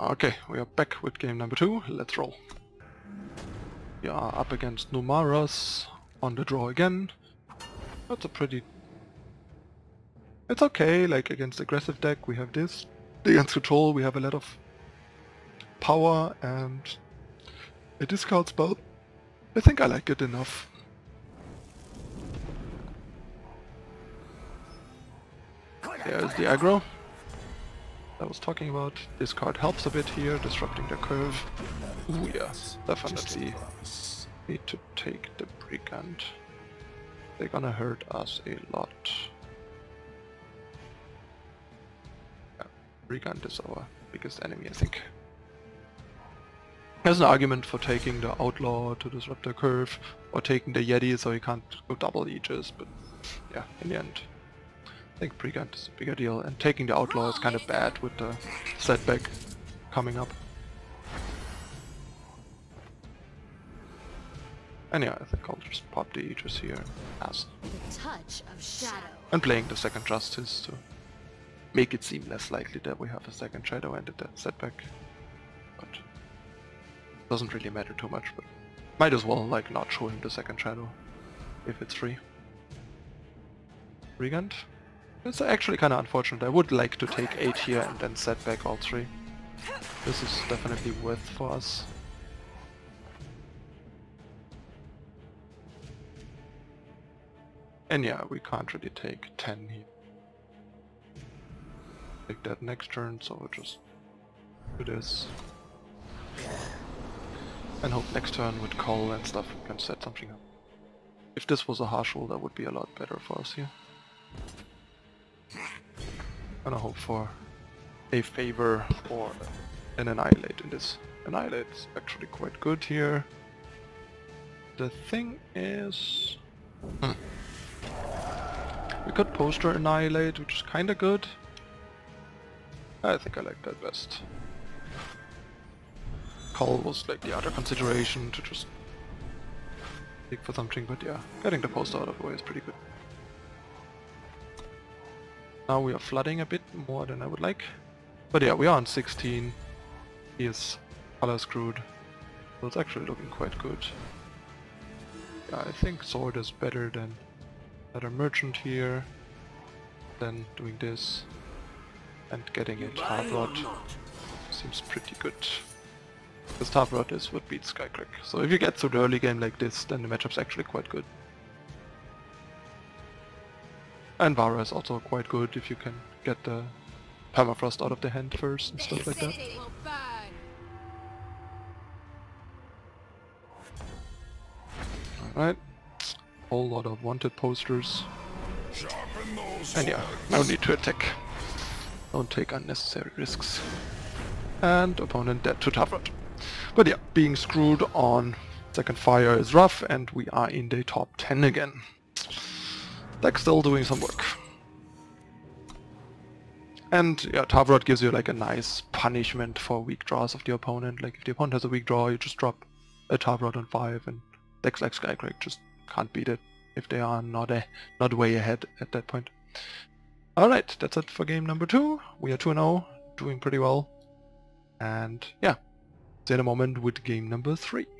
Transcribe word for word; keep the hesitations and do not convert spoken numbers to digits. Okay, we are back with game number two. Let's roll. We are up against Numaras on the draw again. That's a pretty... It's okay, like against aggressive deck we have this. Against control we have a lot of power and a discard spell. I think I like it enough. There's the aggro I was talking about. This card helps a bit here, disrupting the curve. Ooh yes, definitely need to take the Brigand. They're gonna hurt us a lot. Yeah, Brigand is our biggest enemy, I think. There's an argument for taking the Outlaw to disrupt the curve, or taking the Yeti so he can't go double Aegis, but yeah, in the end I think Pregant is a bigger deal, and taking the Outlaw is kind of bad with the setback coming up. And yeah, I think I'll just pop the Aegis here as touch of shadow. And playing the second Justice to make it seem less likely that we have a second Shadow and a setback. But it doesn't really matter too much, but might as well like not show him the second Shadow if it's free. Brigand? It's actually kind of unfortunate. I would like to take eight here and then set back all three. This is definitely worth for us. And yeah, we can't really take ten here. Take that next turn, so we'll just do this. And hope next turn with Call and stuff we can set something up. If this was a Harsh Rule, that would be a lot better for us here. Gonna hope for a favor or an Annihilate in this. Annihilate is actually quite good here. The thing is... Hmm. We could poster Annihilate, which is kinda good. I think I like that best. Call was like the other consideration to just dig for something, but yeah, getting the poster out of the way is pretty good. Now we are flooding a bit more than I would like. But yeah, we are on sixteen. He is color screwed. So it's actually looking quite good. Yeah, I think Sword is better than another Merchant here. Then doing this and getting it Tavrod seems pretty good. Because Tavrod is what beats Skycrag. So if you get through the early game like this, then the matchup's actually quite good. And Vara is also quite good if you can get the permafrost out of the hand first and stuff like that. Alright, whole lot of wanted posters. And yeah, no need to attack. Don't take unnecessary risks. And opponent dead to Tavrod. But yeah, being screwed on second fire is rough, and we are in the top ten again. Dex still doing some work. And yeah, Tavrod gives you like a nice punishment for weak draws of the opponent. Like if the opponent has a weak draw, you just drop a Tavrod on five, and Dex like Skycrag just can't beat it if they are not a not way ahead at that point. Alright, that's it for game number two. We are two and oh, doing pretty well. And yeah, see you in a moment with game number three.